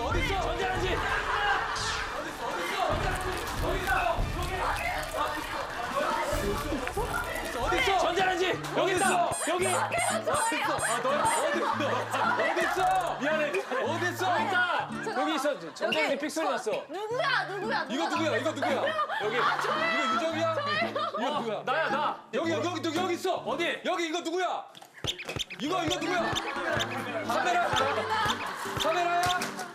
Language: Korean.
어딨어? 어딨어? 전자레인지! 어딨어? 어딨어? 여기 있다! 어딨어? 전자레인지! 여기 있다! 여기! 어딨어? 미안해. 어딨어? 있다! 여기 있어. 전자레인지 픽소리 났어. 누구야? 이거 누구야? 여기. 이거 유정이야? 이거 누구야? 나야, 나. 여기 있어. 어디? 여기 이거 누구야? 이거 누구야? 카메라야?